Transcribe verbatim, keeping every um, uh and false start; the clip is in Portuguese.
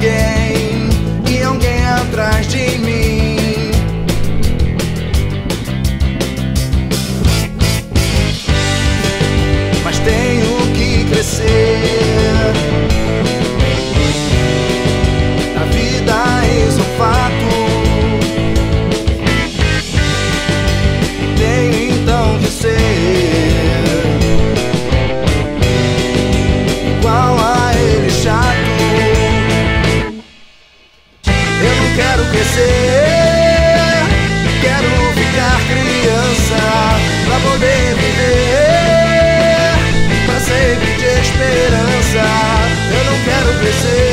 alguém e alguém atrás de mim. Mas tenho que crescer. A vida é um fato. Tenho então que ser. Quero crescer, quero ficar criança, pra poder viver, pra sempre de esperança. Eu não quero crescer.